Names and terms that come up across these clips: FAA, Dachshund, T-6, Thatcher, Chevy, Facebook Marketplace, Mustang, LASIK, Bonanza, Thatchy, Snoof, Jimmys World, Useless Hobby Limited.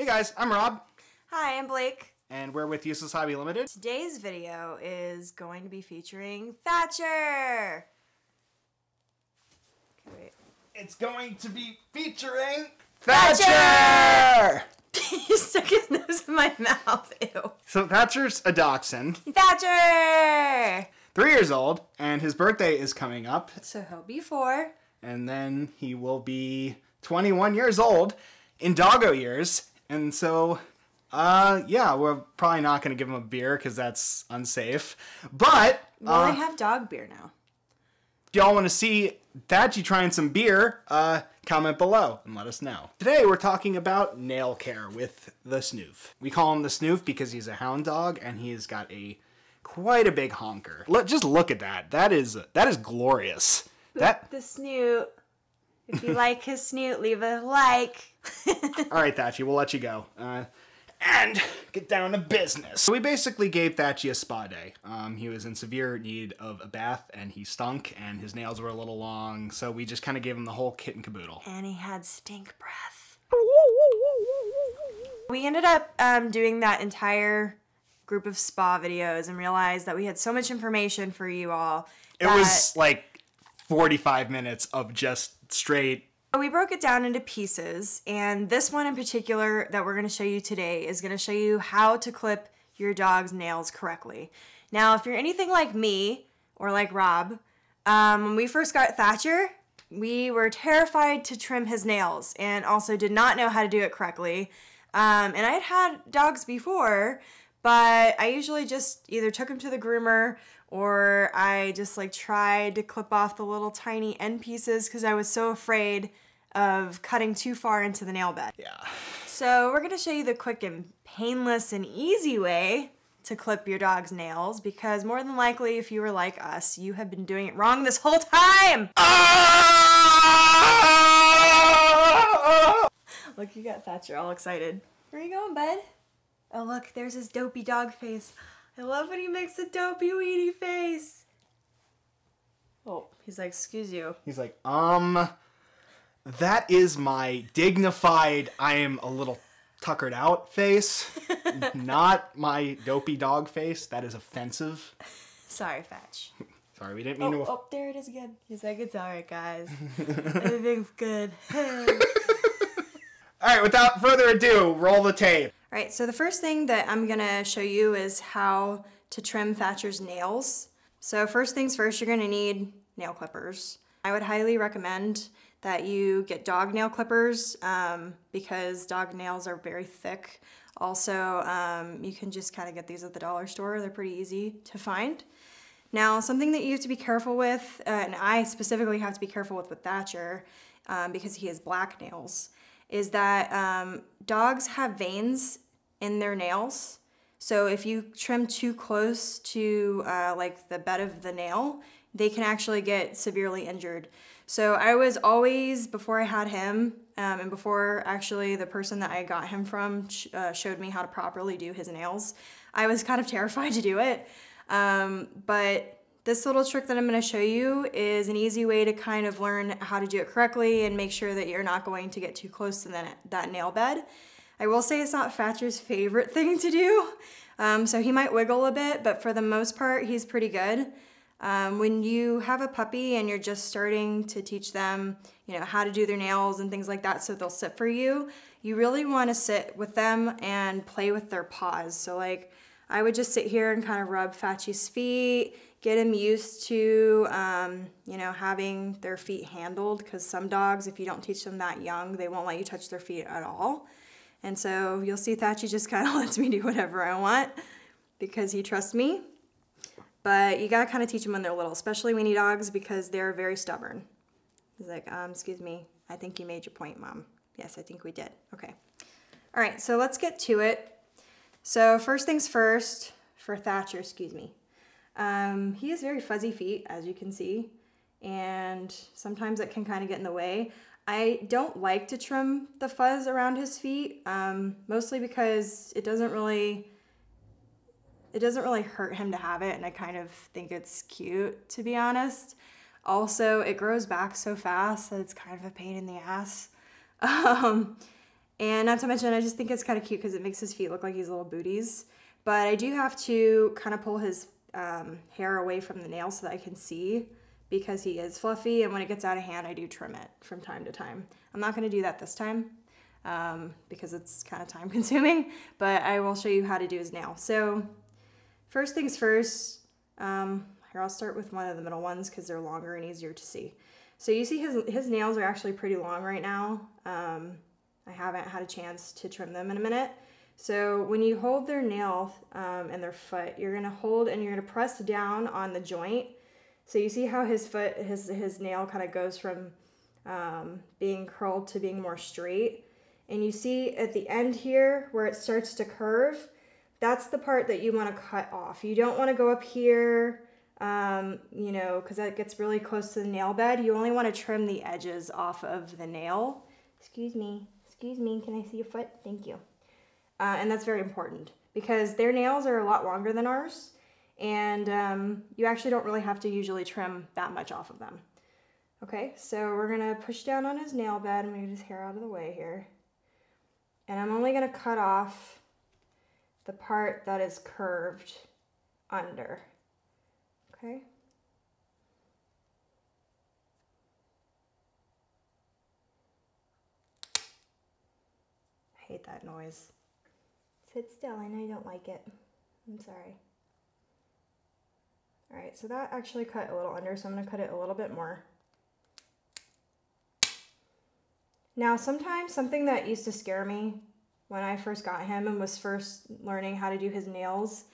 Hey guys, I'm Rob. Hi, I'm Blake. And we're with Useless Hobby Limited. Today's video is going to be featuring Thatcher. Okay, wait. It's going to be featuring Thatcher! You stuck his nose in my mouth, ew. So Thatcher's a dachshund. Thatcher! 3 years old, and his birthday is coming up. So he'll be 4. And then he will be 21 years old in doggo years. And so, yeah, we're probably not going to give him a beer because that's unsafe. But... well, I have dog beer now. If y'all want to see Thatchy trying some beer, comment below and let us know. Today we're talking about nail care with the Snoof. We call him the Snoof because he's a hound dog and he's got quite a big honker. Just look at that. That is glorious. That... the snoot. If you like his snoot, leave a like. Alright, Thatchy, we'll let you go. And get down to business. So we basically gave Thatchy a spa day. He was in severe need of a bath, and he stunk, and his nails were a little long, so we just kind of gave him the whole kit and caboodle. And he had stink breath. We ended up doing that entire group of spa videos and realized that we had so much information for you all. It was like 45 minutes of just straight. We broke it down into pieces, and this one in particular that we're going to show you today is going to show you how to clip your dog's nails correctly. Now, if you're anything like me or like Rob, when we first got Thatcher, we were terrified to trim his nails and also did not know how to do it correctly. And I had had dogs before, but I usually just either took him to the groomer or I just like tried to clip off the little tiny end pieces because I was so afraid of cutting too far into the nail bed. Yeah. So we're gonna show you the quick and painless and easy way to clip your dog's nails because more than likely if you were like us, you have been doing it wrong this whole time. Look, you got Thatcher all excited. Where are you going, bud? Oh look, there's his dopey dog face. I love when he makes a dopey weedy face. Oh, he's like, excuse you. He's like, that is my dignified, I am a little tuckered out face. Not my dopey dog face. That is offensive. Sorry, Thatch. Sorry, we didn't mean to. Oh, there it is again. He's like, it's all right, guys. Everything's good. All right, without further ado, roll the tape. All right, so the first thing that I'm gonna show you is how to trim Thatcher's nails. So first things first, you're gonna need nail clippers. I would highly recommend that you get dog nail clippers because dog nails are very thick. Also, you can just kind of get these at the dollar store. They're pretty easy to find. Now, something that you have to be careful with, and I specifically have to be careful with Thatcher because he has black nails, is that dogs have veins in their nails. So if you trim too close to like the bed of the nail, they can actually get severely injured. So I was always, before I had him, and before actually the person that I got him from showed me how to properly do his nails, I was kind of terrified to do it. But this little trick that I'm going to show you is an easy way to kind of learn how to do it correctly and make sure that you're not going to get too close to that nail bed. I will say it's not Thatcher's favorite thing to do, so he might wiggle a bit, but for the most part, he's pretty good. When you have a puppy and you're just starting to teach them, you know, how to do their nails and things like that so they'll sit for you, you really want to sit with them and play with their paws. So like, I would just sit here and kind of rub Thatchy's feet, get him used to, you know, having their feet handled because some dogs, if you don't teach them that young, they won't let you touch their feet at all. And so you'll see Thatchy just kind of lets me do whatever I want because he trusts me. But you got to kind of teach them when they're little, especially weenie dogs because they're very stubborn. He's like, excuse me, I think you made your point, Mom. Yes, I think we did. Okay. All right, so let's get to it. So first things first for Thatcher, excuse me. He has very fuzzy feet, as you can see, and sometimes it can kind of get in the way. I don't like to trim the fuzz around his feet, mostly because it doesn't really hurt him to have it, and I kind of think it's cute, to be honest. Also, it grows back so fast that it's kind of a pain in the ass. And not to mention, I just think it's kind of cute because it makes his feet look like he's little booties. But I do have to kind of pull his hair away from the nail so that I can see, because he is fluffy, and when it gets out of hand, I do trim it from time to time. I'm not gonna do that this time because it's kind of time consuming, but I will show you how to do his nail. So first things first, here I'll start with one of the middle ones because they're longer and easier to see. So you see his nails are actually pretty long right now. I haven't had a chance to trim them in a minute. So when you hold their nail and their foot, you're gonna hold and you're gonna press down on the joint. So you see how his foot, his nail kind of goes from being curled to being more straight. And you see at the end here where it starts to curve, that's the part that you want to cut off. You don't want to go up here, you know, because that gets really close to the nail bed. You only want to trim the edges off of the nail. Excuse me, can I see your foot? Thank you. And that's very important because their nails are a lot longer than ours. And you actually don't really have to usually trim that much off of them. Okay, so we're gonna push down on his nail bed. I'm gonna get his hair out of the way here. And I'm only gonna cut off the part that is curved under, okay? I hate that noise. Sit still, I know you don't like it. I'm sorry. All right, so that actually cut a little under, so I'm gonna cut it a little bit more. Now, sometimes something that used to scare me when I first got him and was first learning how to do his nails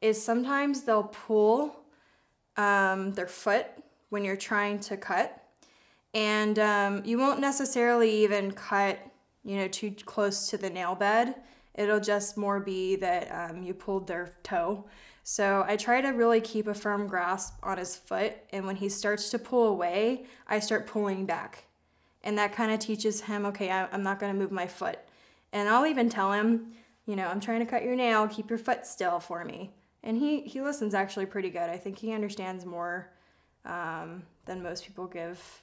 is sometimes they'll pull their foot when you're trying to cut. And you won't necessarily even cut, you know, too close to the nail bed. It'll just more be that you pulled their toe. So I try to really keep a firm grasp on his foot, and when he starts to pull away, I start pulling back. And that kind of teaches him, okay, I'm not gonna move my foot. And I'll even tell him, you know, I'm trying to cut your nail, keep your foot still for me. And he listens actually pretty good. I think he understands more than most people give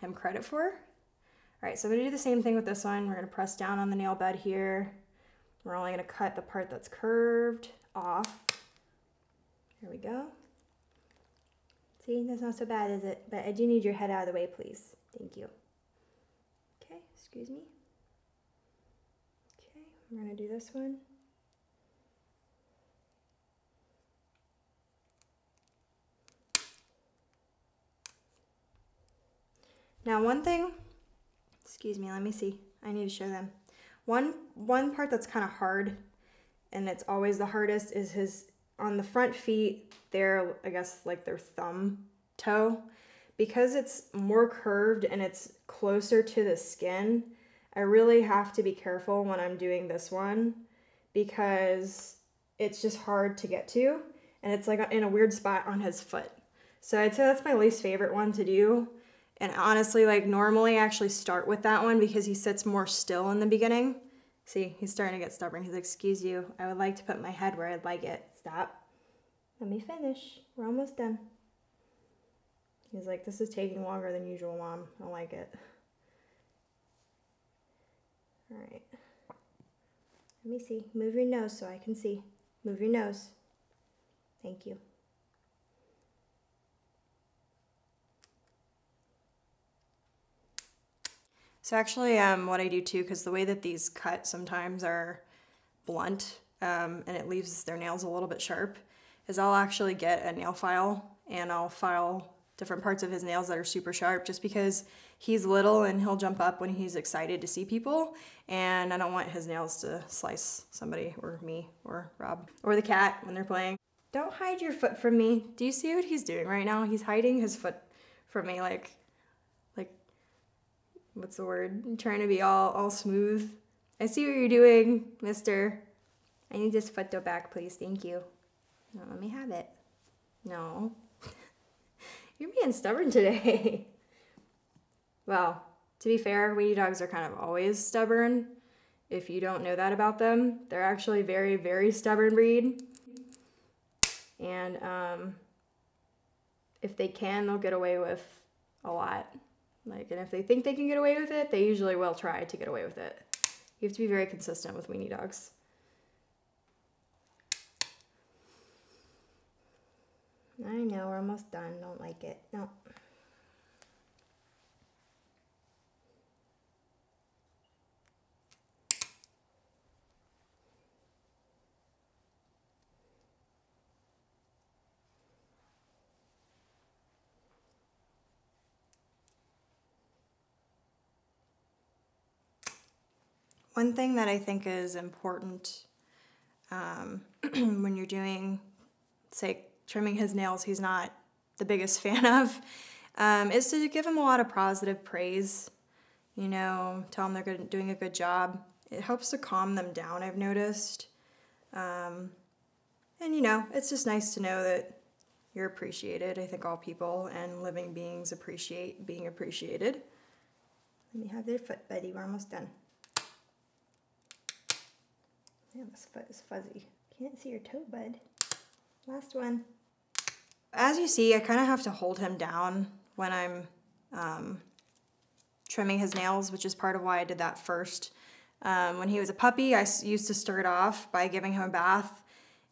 him credit for. All right, so I'm gonna do the same thing with this one. We're gonna press down on the nail bed here. We're only gonna cut the part that's curved off. Here we go. See, that's not so bad, is it? But I do need your head out of the way, please. Thank you. Okay, excuse me. Okay, I'm gonna do this one. Now one thing, excuse me, let me see. I need to show them. One part that's kind of hard, and it's always the hardest, is his on the front feet there, I guess like their thumb toe. Because it's more curved and it's closer to the skin, I really have to be careful when I'm doing this one because it's just hard to get to, and it's like in a weird spot on his foot. So I'd say that's my least favorite one to do. And honestly, like normally I actually start with that one because he sits more still in the beginning. See, he's starting to get stubborn. He's like, excuse you, I would like to put my head where I'd like it. Stop. Let me finish. We're almost done. He's like, this is taking longer than usual, Mom. I don't like it. All right. Let me see. Move your nose so I can see. Move your nose. Thank you. So actually what I do too, because the way that these cut sometimes are blunt and it leaves their nails a little bit sharp, is I'll actually get a nail file and I'll file different parts of his nails that are super sharp just because he's little and he'll jump up when he's excited to see people, and I don't want his nails to slice somebody or me or Rob or the cat when they're playing. Don't hide your foot from me. Do you see what he's doing right now? He's hiding his foot from me like, what's the word? I'm trying to be all smooth. I see what you're doing, mister. I need this foot toe back, please. Thank you. No, let me have it. No. You're being stubborn today. Well, to be fair, weenie dogs are kind of always stubborn. If you don't know that about them, they're actually very, very stubborn breed. And if they can, they'll get away with a lot. Like, and if they think they can get away with it, they usually will try to get away with it. You have to be very consistent with weenie dogs. I know, we're almost done. Don't like it. No. One thing that I think is important when you're doing, say, trimming his nails, he's not the biggest fan of, is to give him a lot of positive praise. You know, tell him they're doing a good job. It helps to calm them down, I've noticed. And you know, it's just nice to know that you're appreciated. I think all people and living beings appreciate being appreciated. Let me have their foot, buddy. We're almost done. Yeah, this foot is fuzzy. Can't see your toe, bud. Last one. As you see, I kind of have to hold him down when I'm trimming his nails, which is part of why I did that first. When he was a puppy, I used to start off by giving him a bath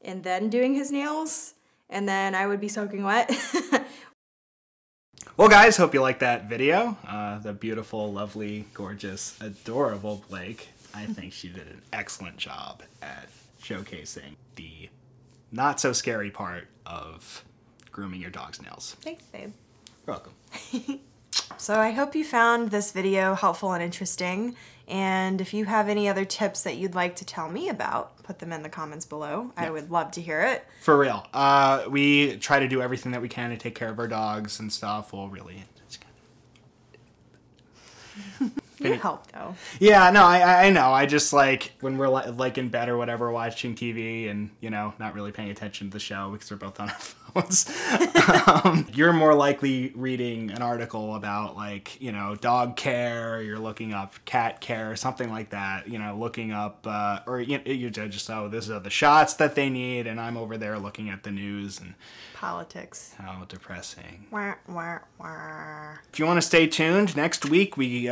and then doing his nails, and then I would be soaking wet. Well guys, hope you liked that video. The beautiful, lovely, gorgeous, adorable Blake. I think she did an excellent job at showcasing the not so scary part of grooming your dog's nails. Thanks, babe. You're welcome. So I hope you found this video helpful and interesting. And if you have any other tips that you'd like to tell me about, put them in the comments below. Yeah. I would love to hear it. For real. We try to do everything that we can to take care of our dogs and stuff. Well, really, it's kind of... You help though. Yeah, no, I know. I just like when we're like in bed or whatever, watching TV and, you know, not really paying attention to the show because we're both on our phones. You're more likely reading an article about like, you know, dog care, or you're looking up cat care, something like that, you know, looking up, or you just, oh, this is the shots that they need. And I'm over there looking at the news and politics. How depressing. Wah, wah, wah. If you want to stay tuned, next week we,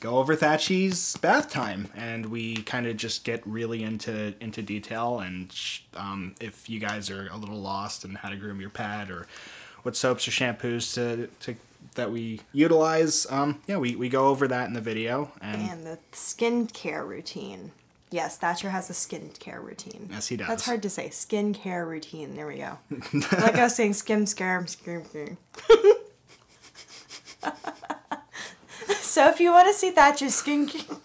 go over Thatchy's bath time, and we kind of just get really into detail. And if you guys are a little lost in how to groom your pet or what soaps or shampoos that we utilize, yeah, we go over that in the video. And the skincare routine. Yes, Thatcher has a skincare routine. Yes, he does. That's hard to say. Skincare routine. There we go. Like I was saying, skim. So if you want to see Thatcher's skincare,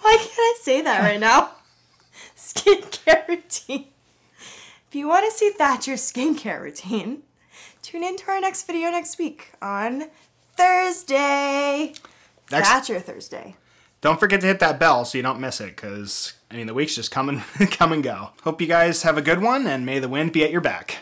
why can't I say that right now? Skincare routine. If you want to see Thatcher's skincare routine, tune in to our next video next week on Thursday. Thatcher Thursday. Don't forget to hit that bell so you don't miss it, because I mean the weeks just come and go. Hope you guys have a good one, and may the wind be at your back.